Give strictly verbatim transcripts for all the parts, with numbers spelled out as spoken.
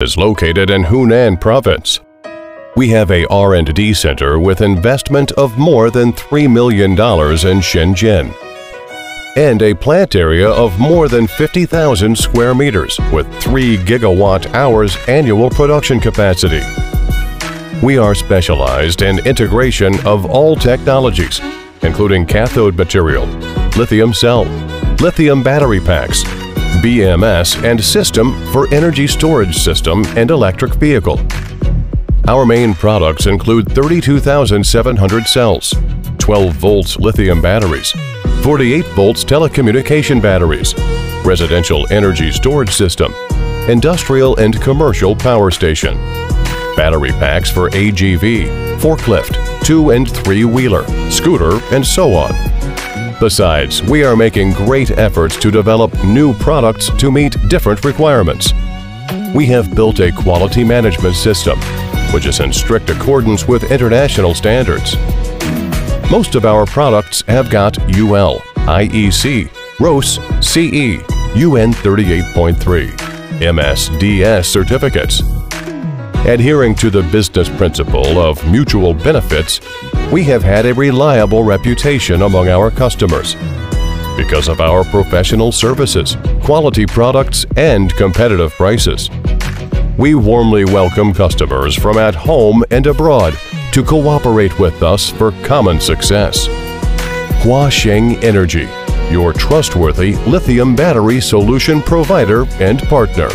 is located in Hunan province. We have a R and D center with investment of more than three million dollars in Shenzhen and a plant area of more than fifty thousand square meters with three gigawatt hours annual production capacity. We are specialized in integration of all technologies, including cathode material, lithium cell, lithium battery packs, B M S and system for energy storage system and electric vehicle. Our main products include thirty-two thousand seven hundred cells, twelve volts lithium batteries, forty-eight volts telecommunication batteries, residential energy storage system, industrial and commercial power station, battery packs for A G V, forklift, two and three wheeler, scooter and so on. Besides, we are making great efforts to develop new products to meet different requirements. We have built a quality management system, which is in strict accordance with international standards. Most of our products have got U L, I E C, R O S, C E, U N thirty-eight point three, M S D S certificates. Adhering to the business principle of mutual benefits, we have had a reliable reputation among our customers because of our professional services, quality products, and competitive prices. We warmly welcome customers from at home and abroad to cooperate with us for common success. Hua Xing Energy, your trustworthy lithium battery solution provider and partner.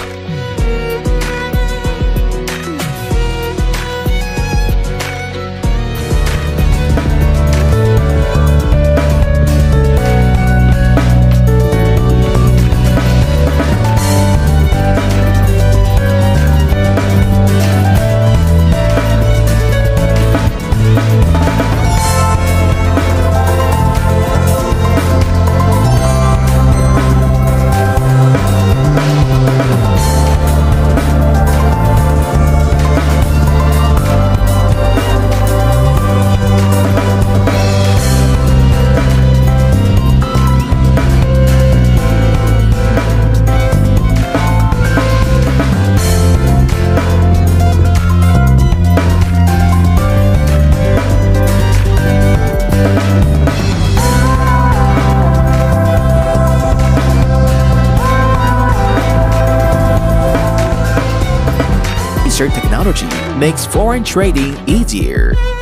Technology makes foreign trading easier.